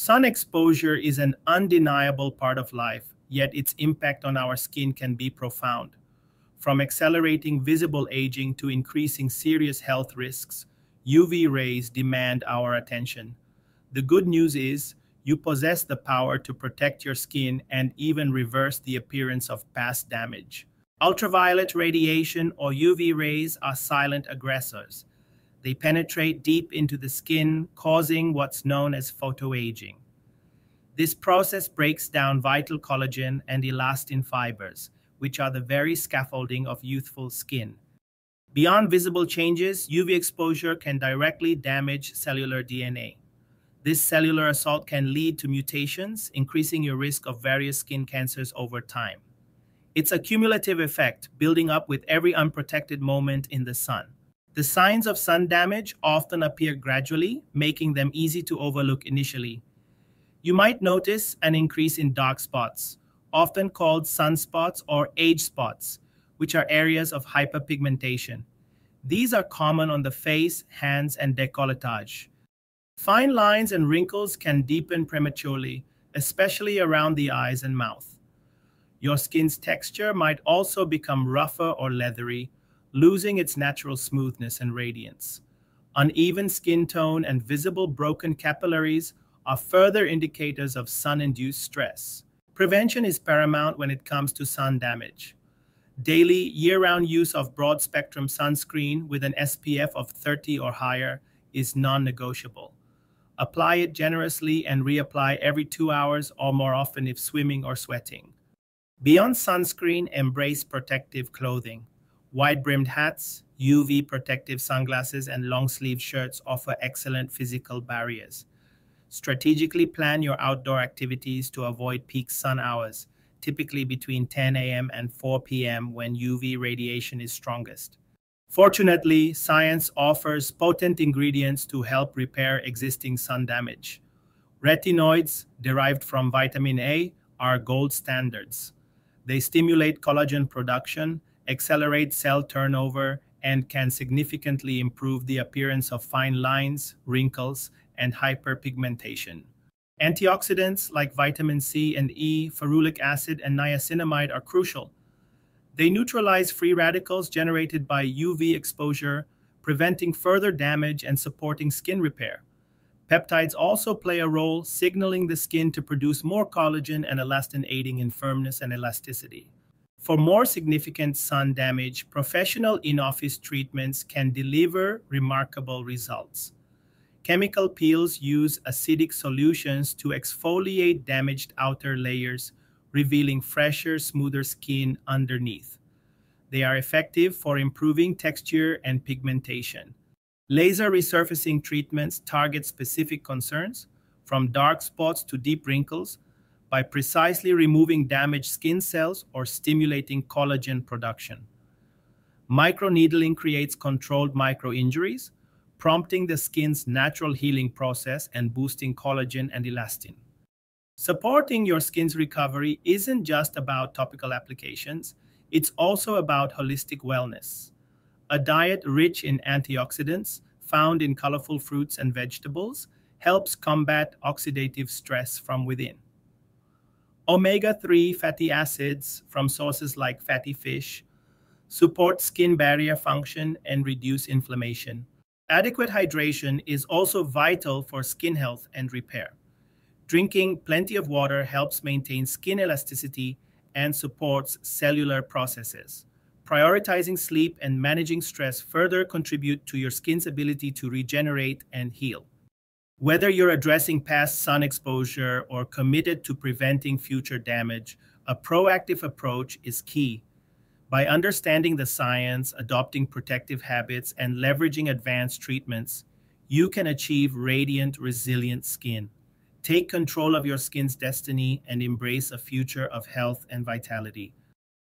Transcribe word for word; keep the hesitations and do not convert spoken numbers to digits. Sun exposure is an undeniable part of life, yet its impact on our skin can be profound. From accelerating visible aging to increasing serious health risks, U V rays demand our attention. The good news is, you possess the power to protect your skin and even reverse the appearance of past damage. Ultraviolet radiation or U V rays are silent aggressors. They penetrate deep into the skin, causing what's known as photoaging. This process breaks down vital collagen and elastin fibers, which are the very scaffolding of youthful skin. Beyond visible changes, U V exposure can directly damage cellular D N A. This cellular assault can lead to mutations, increasing your risk of various skin cancers over time. It's a cumulative effect, building up with every unprotected moment in the sun. The signs of sun damage often appear gradually, making them easy to overlook initially. You might notice an increase in dark spots, often called sunspots or age spots, which are areas of hyperpigmentation. These are common on the face, hands, and décolletage. Fine lines and wrinkles can deepen prematurely, especially around the eyes and mouth. Your skin's texture might also become rougher or leathery, losing its natural smoothness and radiance. Uneven skin tone and visible broken capillaries are further indicators of sun-induced stress. Prevention is paramount when it comes to sun damage. Daily, year-round use of broad-spectrum sunscreen with an S P F of thirty or higher is non-negotiable. Apply it generously and reapply every two hours or more often if swimming or sweating. Beyond sunscreen, embrace protective clothing. Wide-brimmed hats, U V protective sunglasses, and long-sleeve shirts offer excellent physical barriers. Strategically plan your outdoor activities to avoid peak sun hours, typically between ten A M and four P M when U V radiation is strongest. Fortunately, science offers potent ingredients to help repair existing sun damage. Retinoids, derived from vitamin A, are gold standards. They stimulate collagen production, accelerate cell turnover, and can significantly improve the appearance of fine lines, wrinkles, and hyperpigmentation. Antioxidants like vitamin C and E, ferulic acid, and niacinamide are crucial. They neutralize free radicals generated by U V exposure, preventing further damage and supporting skin repair. Peptides also play a role, signaling the skin to produce more collagen and elastin, aiding in firmness and elasticity. For more significant sun damage, professional in-office treatments can deliver remarkable results. Chemical peels use acidic solutions to exfoliate damaged outer layers, revealing fresher, smoother skin underneath. They are effective for improving texture and pigmentation. Laser resurfacing treatments target specific concerns, from dark spots to deep wrinkles, by precisely removing damaged skin cells or stimulating collagen production. Microneedling creates controlled microinjuries, prompting the skin's natural healing process and boosting collagen and elastin. Supporting your skin's recovery isn't just about topical applications, it's also about holistic wellness. A diet rich in antioxidants, found in colorful fruits and vegetables, helps combat oxidative stress from within. Omega three fatty acids from sources like fatty fish support skin barrier function and reduce inflammation. Adequate hydration is also vital for skin health and repair. Drinking plenty of water helps maintain skin elasticity and supports cellular processes. Prioritizing sleep and managing stress further contribute to your skin's ability to regenerate and heal. Whether you're addressing past sun exposure or committed to preventing future damage, a proactive approach is key. By understanding the science, adopting protective habits, and leveraging advanced treatments, you can achieve radiant, resilient skin. Take control of your skin's destiny and embrace a future of health and vitality.